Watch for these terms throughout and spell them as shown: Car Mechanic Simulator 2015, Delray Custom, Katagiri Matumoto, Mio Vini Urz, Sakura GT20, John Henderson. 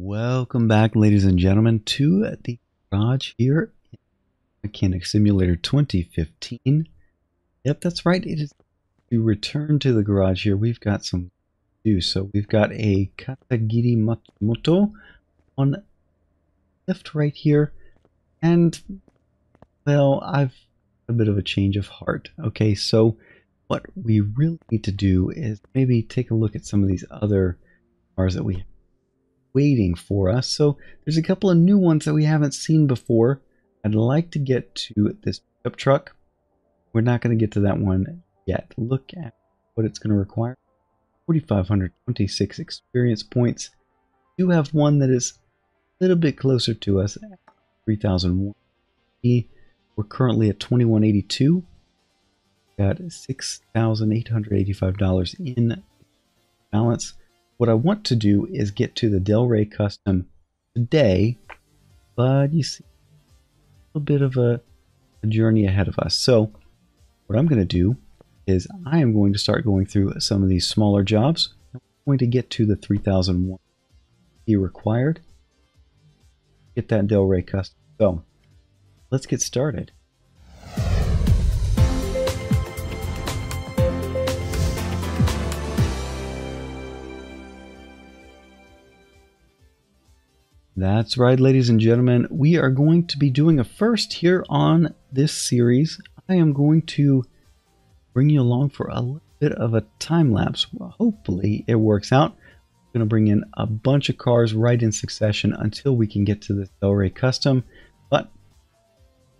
Welcome back, ladies and gentlemen, to the garage here in Mechanic Simulator 2015. Yep, that's right. It is to return to the garage here. We've got some to do. So we've got a Katagiri Matumoto on left right here. And, well, I've a bit of a change of heart. Okay, so what we really need to do is maybe take a look at some of these other cars that we have waiting for us. So there's a couple of new ones that we haven't seen before. I'd like to get to this pickup truck. We're not going to get to that one yet. Look at what it's going to require. 4,526 experience points. We do have one that is a little bit closer to us. 3,001. We're currently at 2,182. Got $6,885 in balance. What I want to do is get to the Delray Custom today, but you see a little bit of a journey ahead of us. So what I'm going to do is I am going to start going through some of these smaller jobs. I'm going to get to the 3,001 required. Get that Delray Custom. So let's get started. That's right, ladies and gentlemen, we are going to be doing a first here on this series. I am going to bring you along for a little bit of a time lapse. Well, hopefully it works out. I'm going to bring in a bunch of cars right in succession until we can get to the Delray Custom, but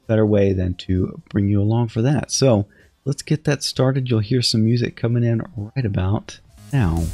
better way than to bring you along for that. So let's get that started. You'll hear some music coming in right about now.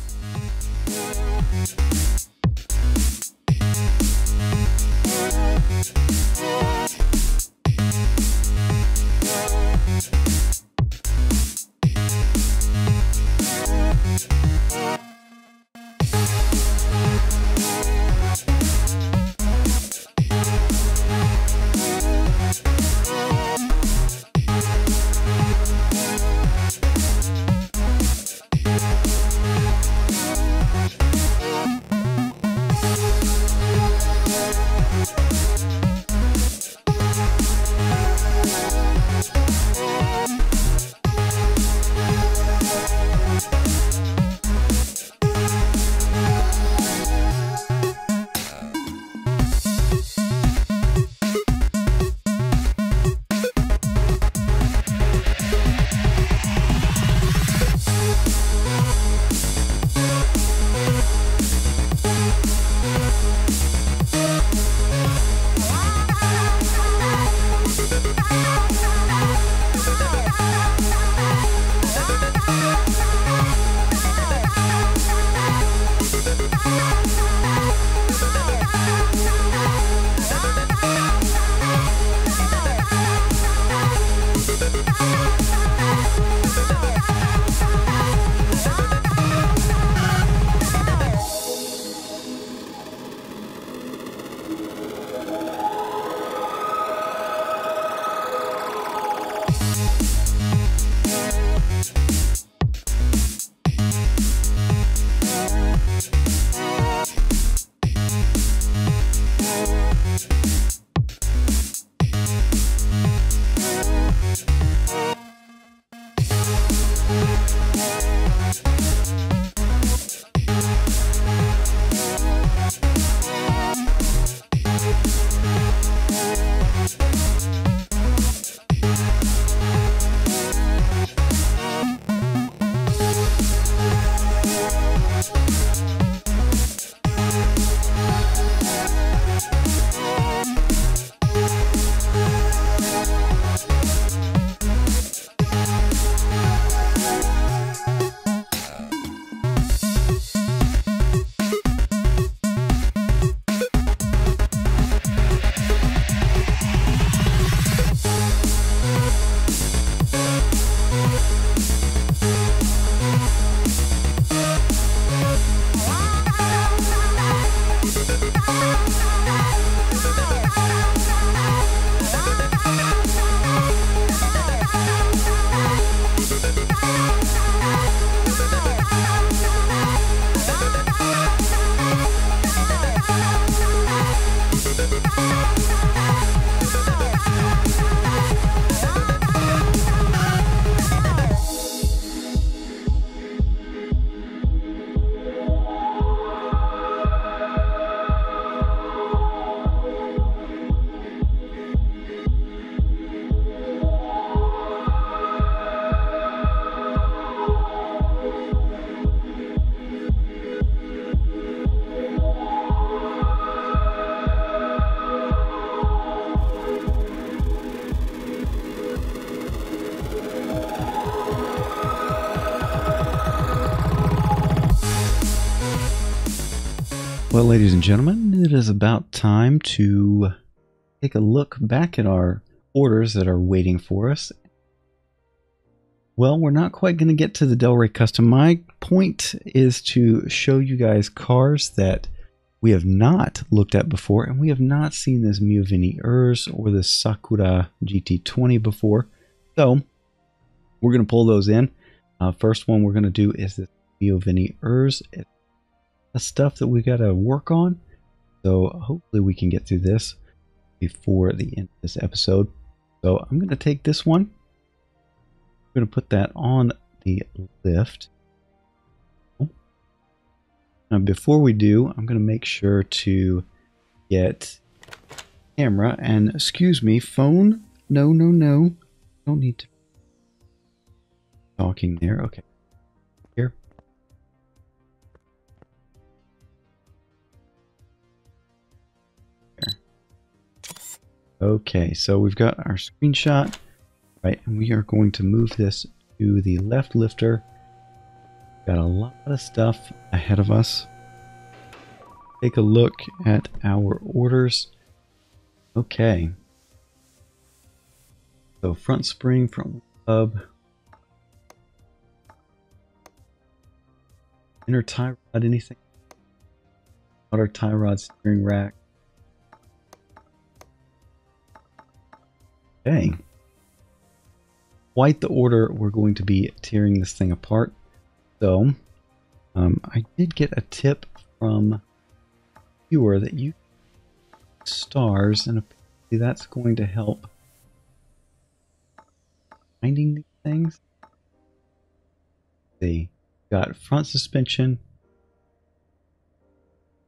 Well, ladies and gentlemen, it is about time to take a look back at our orders that are waiting for us. Well, we're not quite going to get to the Delray Custom. My point is to show you guys cars that we have not looked at before, and we have not seen this Mio Vini Urz or this Sakura GT20 before. So we're going to pull those in. First one we're going to do is this Mio Vini Urz. It's the stuff that we got to work on. So hopefully we can get through this before the end of this episode. So I'm going to take this one. I'm going to put that on the lift. Now before we do, I'm going to make sure to get camera and, excuse me, phone. No. Don't need to talking there. Okay. Here. There. Okay, so we've got our screenshot. Right, and we are going to move this to the left lifter. Got a lot of stuff ahead of us. Take a look at our orders. Okay. So front spring, front hub. Inner tie rod, anything. Outer tie rod, steering rack. Okay. Quite the order. We're going to be tearing this thing apart. So I did get a tip from a viewer that you stars, and apparently that's going to help finding these things. Let's see, got front suspension,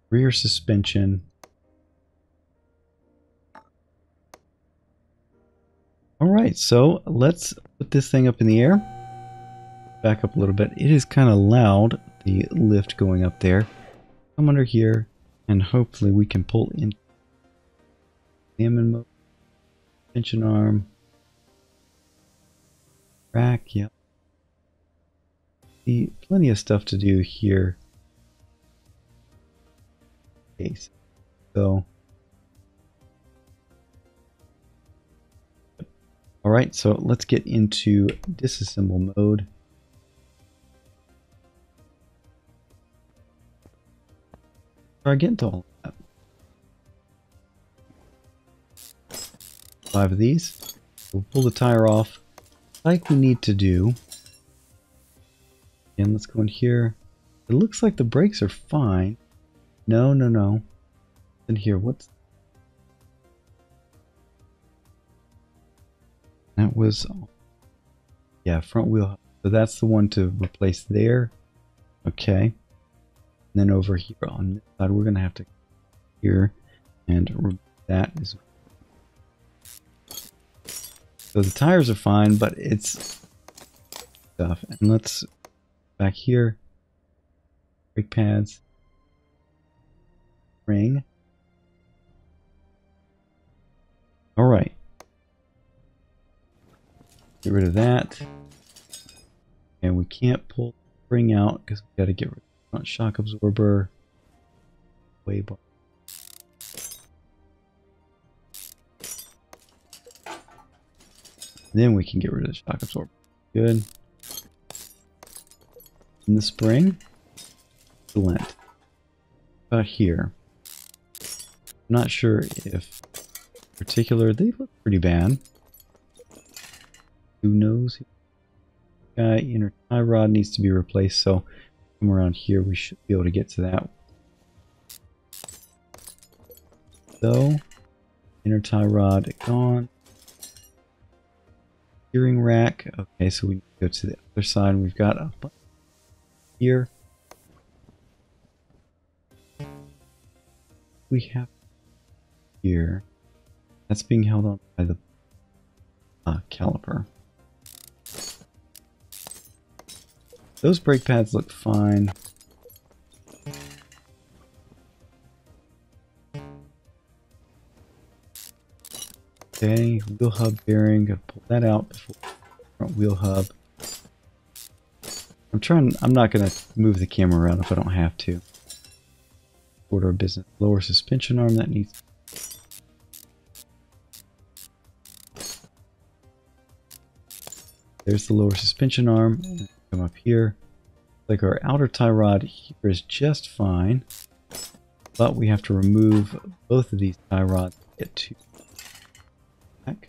rear suspension. All right, so let's put this thing up in the air. Back up a little bit. It is kind of loud, the lift going up there. Come under here, and hopefully we can pull in. Examine mode, tension arm, rack. Yep. See, plenty of stuff to do here. Okay, so. All right, so let's get into disassemble mode. I get into all that. 5 of these. We'll pull the tire off, like we need to do. And let's go in here. It looks like the brakes are fine. No. In here, what's that was, yeah, front wheel. So that's the one to replace there. Okay. And then over here on this side, we're going to have to here and remove that as well. So the tires are fine, but it's stuff. And let's back here. Brake pads. Ring. All right. Get rid of that, and we can't pull the spring out because we got to get rid of the front shock absorber. Way bar. Then we can get rid of the shock absorber. Good. In the spring, excellent. About here, I'm not sure if in particular they look pretty bad. Who knows? Guy inner tie rod needs to be replaced, so come around here, we should be able to get to that. So inner tie rod gone. Steering rack. Okay, so we go to the other side. We've got a button here. We have here. That's being held on by the caliper. Those brake pads look fine. Okay, wheel hub bearing. Gonna pull that out before front wheel hub. I'm not gonna move the camera around if I don't have to. quarter business lower suspension arm that needs. There's the lower suspension arm. Come up here. Like our outer tie rod here is just fine, but we have to remove both of these tie rods to get to back.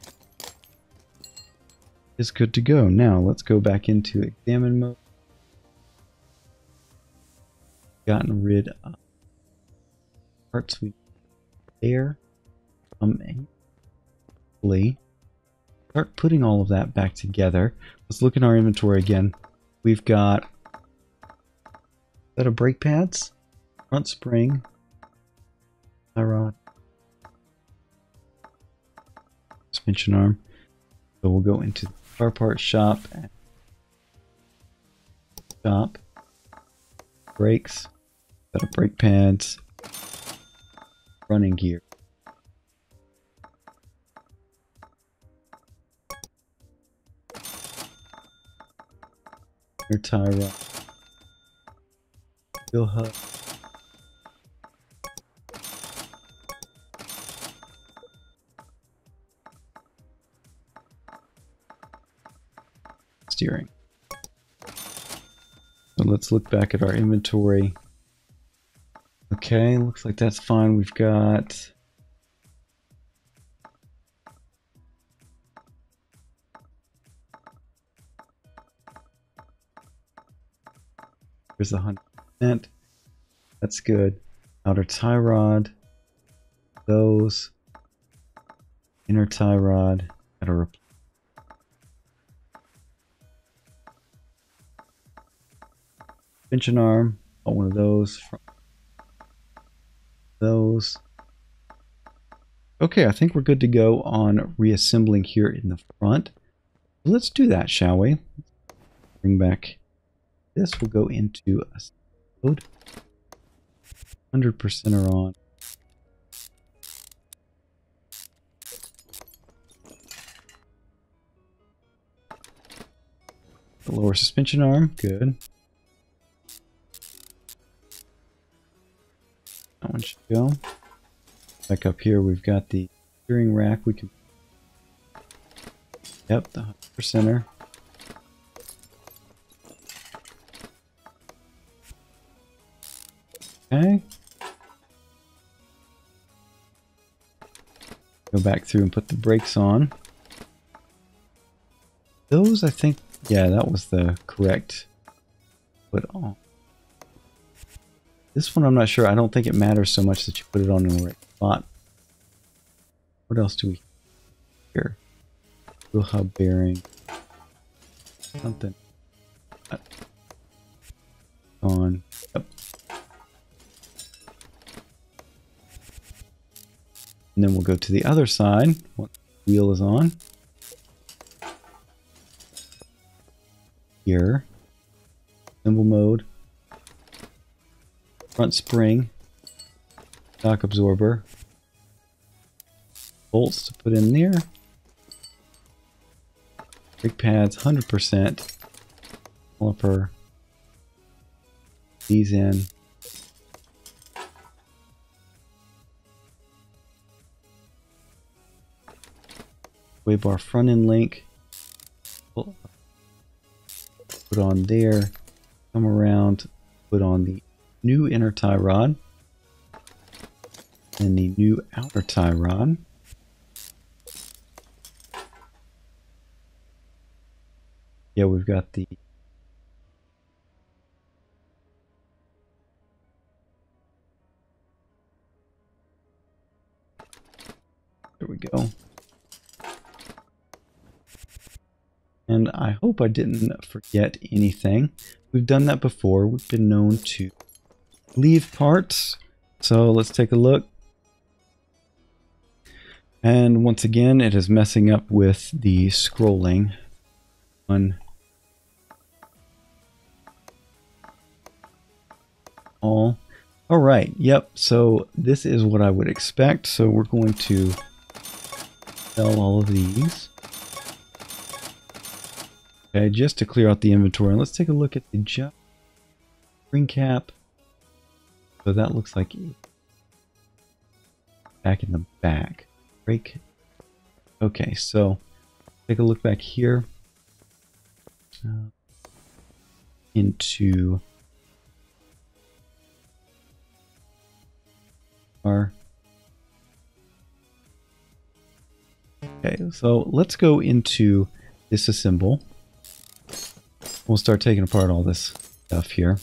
It's good to go. Now let's go back into examine mode. Gotten rid of parts we there. Start putting all of that back together. Let's look in our inventory again. We've got a set of brake pads, front spring, tie rod, suspension arm. So we'll go into the car parts shop, brakes, set of brake pads, running gear. Your tie rod, wheel hub, steering. So let's look back at our inventory. Okay, looks like that's fine. We've got here's 100%. That's good. Outer tie rod. Those. Inner tie rod. Gotta replace. Suspension arm. Got one of those. Those. Okay, I think we're good to go on reassembling here in the front. Let's do that, shall we? Bring back. This will go into a load. 100% are on. The lower suspension arm, good. That one should go. Back up here, we've got the steering rack. We can. Yep, the 100%er. Okay. Go back through and put the brakes on. Those, I think, yeah, that was the correct put on. This one, I'm not sure. I don't think it matters so much that you put it on in the right spot. What else do we have here? Wheel hub bearing. Something. On. Yep. And then we'll go to the other side. Once the wheel is on. Here. Symbol mode. Front spring. Shock absorber. Bolts to put in there. Brake pads 100%. Caliper. These in. Wave bar front end link, put on there, come around, put on the new inner tie rod and the new outer tie rod. Yeah, we've got the there we go. And I hope I didn't forget anything. We've done that before. We've been known to leave parts. So let's take a look. And once again, it is messing up with the scrolling. One. All. All right. Yep. So this is what I would expect. So we're going to sell all of these. Okay, just to clear out the inventory, let's take a look at the spring cap. So that looks like back in the back. Brake. Okay, so take a look back here into our. Okay, so let's go into disassemble. We'll start taking apart all this stuff here.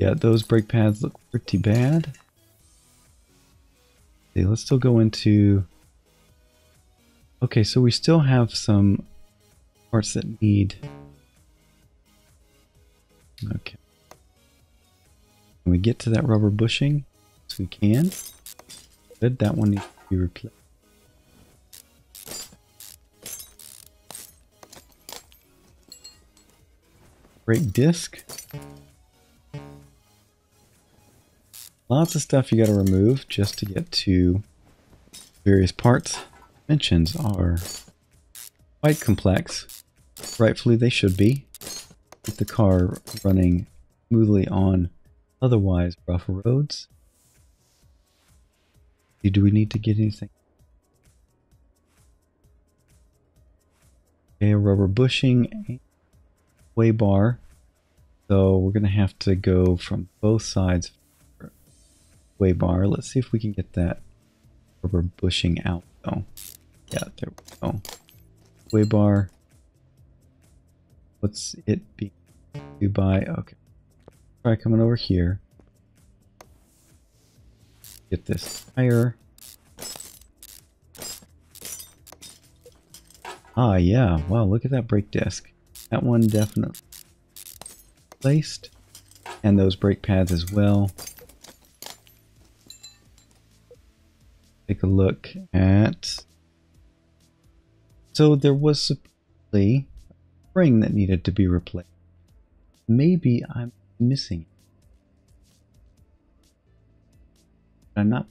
Yeah, those brake pads look pretty bad. Okay, let's still go into... Okay, so we still have some parts that need... Okay. Can we get to that rubber bushing? Yes, we can. Good, that one needs to be replaced. Brake disc. Lots of stuff you got to remove just to get to various parts. Dimensions are quite complex. Rightfully, they should be. Get the car running smoothly on otherwise rough roads. Do we need to get anything? Okay, a rubber bushing, way bar. So we're going to have to go from both sides. Way bar. Let's see if we can get that rubber bushing out though. Yeah, there we go. Way bar. What's it be? Dubai. Okay. Try coming over here. Get this tire. Ah, yeah. Wow, look at that brake disc. That one definitely placed. And those brake pads as well. Take a look at... So there was supposedly a spring that needed to be replaced. Maybe I'm missing it. I'm not.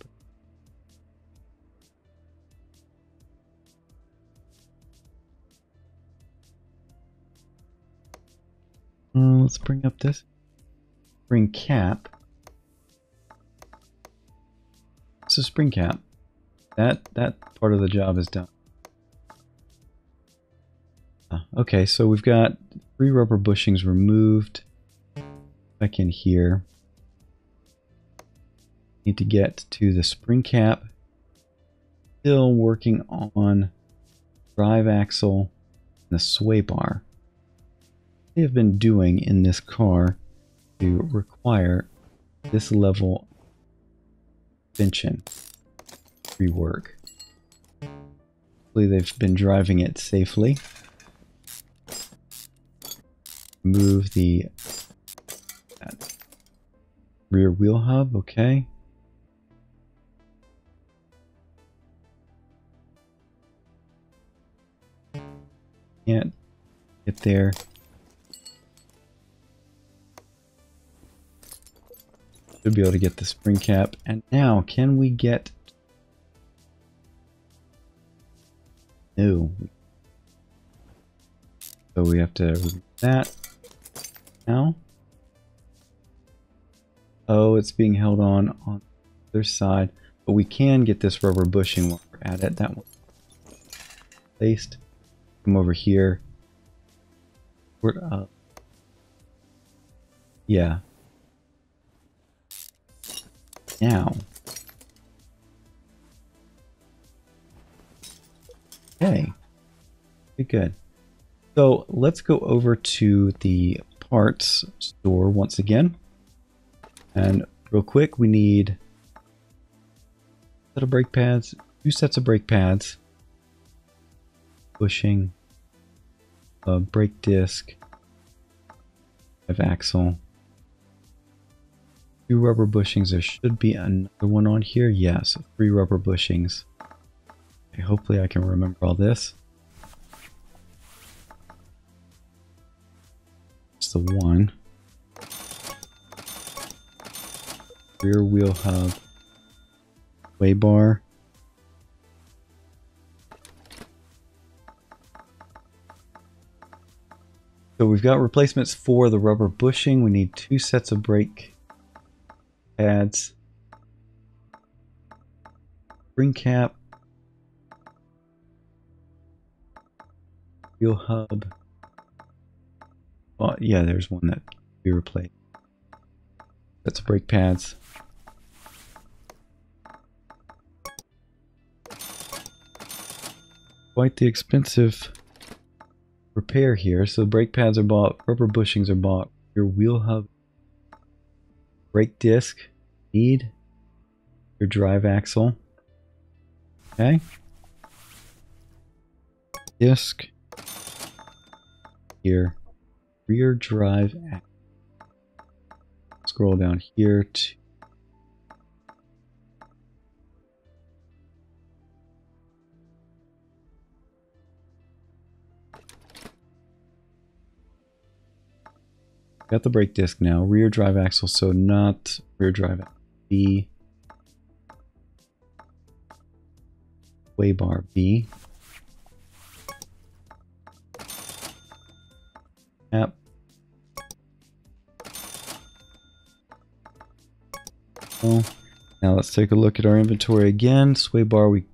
Let's bring up this spring cap. It's a spring cap. That part of the job is done. Okay, so we've got 3 rubber bushings removed. Back in here. Need to get to the spring cap. Still working on drive axle and the sway bar. They have been doing in this car to require this level suspension rework. Hopefully they've been driving it safely. Remove the rear wheel hub. Okay. Can't get there. Should be able to get the spring cap. And now, can we get... No. So we have to remove that now. Oh, it's being held on the other side. But we can get this rubber bushing while we're at it. That one placed. Come over here. We're up. Yeah. Now. Okay. Pretty good. So let's go over to the parts store once again. And real quick, we need a set of brake pads, 2 sets of brake pads. Bushing, a brake disc, drive axle, 2 rubber bushings. There should be another one on here. Yes, 3 rubber bushings. Okay, hopefully I can remember all this. It's the one. Rear wheel hub, sway bar. So we've got replacements for the rubber bushing. We need 2 sets of brake pads. Ring cap. Wheel hub. Oh, yeah, there's one that can be replaced. That's brake pads. Quite the expensive repair here. So brake pads are bought, rubber bushings are bought, your wheel hub, brake disc, need, your drive axle. Okay. Disc. Here. Rear drive axle. Scroll down here to got the brake disc now. Rear drive axle, so not rear drive axle. B. Way bar B. Yep. Now let's take a look at our inventory again. Sway bar. We.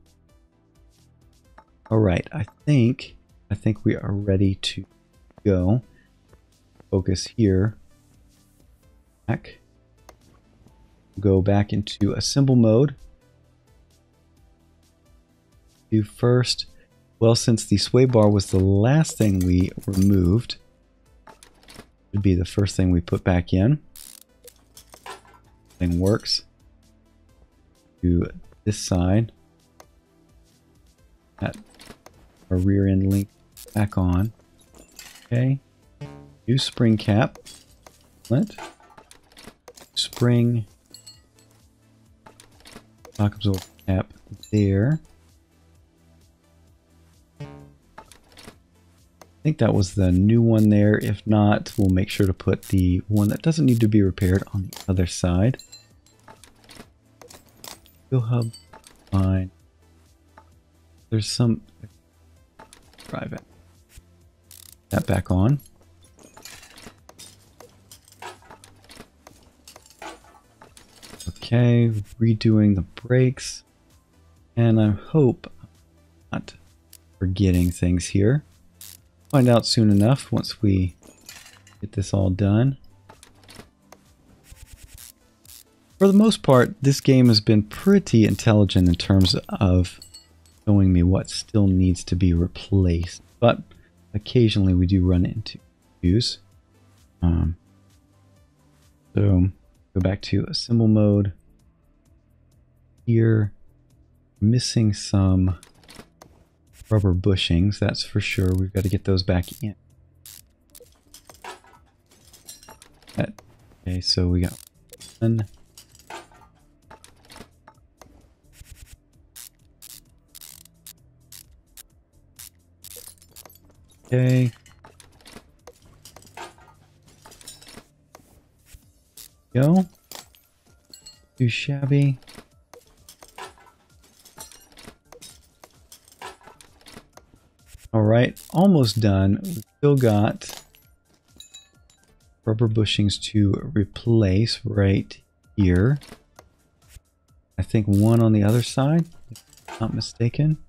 All right. I think we are ready to go. Focus here, back, go back into assemble mode. Do first, well, since the sway bar was the last thing we removed, it would be the first thing we put back in. Thing works. Do this side, that our rear end link back on. Okay. New spring cap, let spring shock absorber cap there. I think that was the new one there. If not, we'll make sure to put the one that doesn't need to be repaired on the other side. Wheel hub, fine. There's some drive it. That back on. Okay, redoing the brakes, and I hope I'm not forgetting things here. Find out soon enough once we get this all done. For the most part, this game has been pretty intelligent in terms of showing me what still needs to be replaced, but occasionally we do run into issues. So go back to assemble mode. Here, missing some rubber bushings, that's for sure. We've got to get those back in. Okay, so we got one. Okay. Go. Too shabby. All right, almost done. We've still got rubber bushings to replace right here. I think one on the other side, if I'm not mistaken.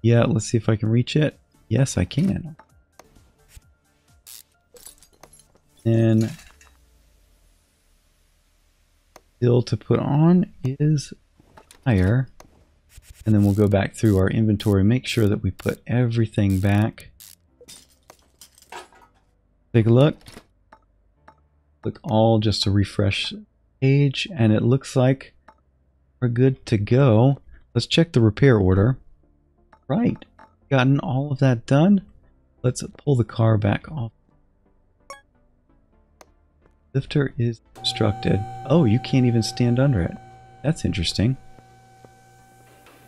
Yeah, let's see if I can reach it. Yes, I can. And still to put on is tire. And then we'll go back through our inventory, make sure that we put everything back. Take a look. Click all just to refresh the page, and it looks like we're good to go. Let's check the repair order. Right, gotten all of that done. Let's pull the car back off. Lifter is obstructed. Oh, you can't even stand under it. That's interesting.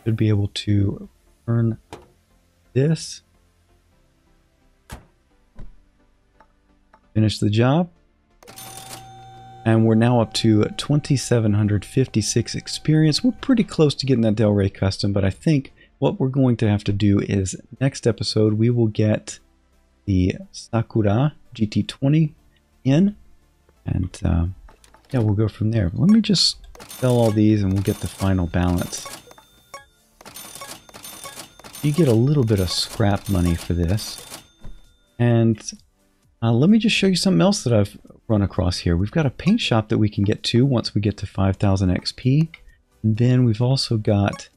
Should be able to turn this. Finish the job. And we're now up to 2,756 experience. We're pretty close to getting that Delray Custom, but I think what we're going to have to do is next episode we will get the Sakura GT20 in, and yeah, we'll go from there. Let me just sell all these and we'll get the final balance. You get a little bit of scrap money for this. And let me just show you something else that I've run across here. We've got a paint shop that we can get to once we get to 5,000 XP. And then we've also got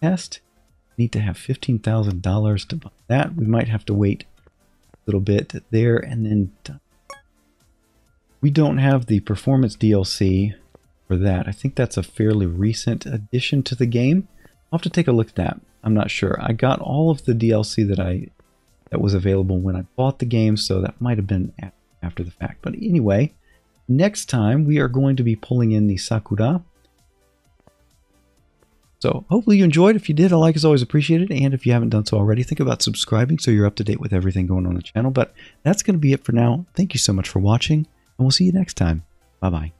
test. Need to have $15,000 to buy that. We might have to wait a little bit there, and then we don't have the performance DLC for that. I think that's a fairly recent addition to the game. I'll have to take a look at that. I'm not sure. I got all of the DLC that was available when I bought the game, so that might have been after the fact. But anyway, next time we are going to be pulling in the Sakura. So hopefully you enjoyed. If you did, a like is always appreciated. And if you haven't done so already, think about subscribing so you're up to date with everything going on the channel. But that's going to be it for now. Thank you so much for watching, and we'll see you next time. Bye-bye.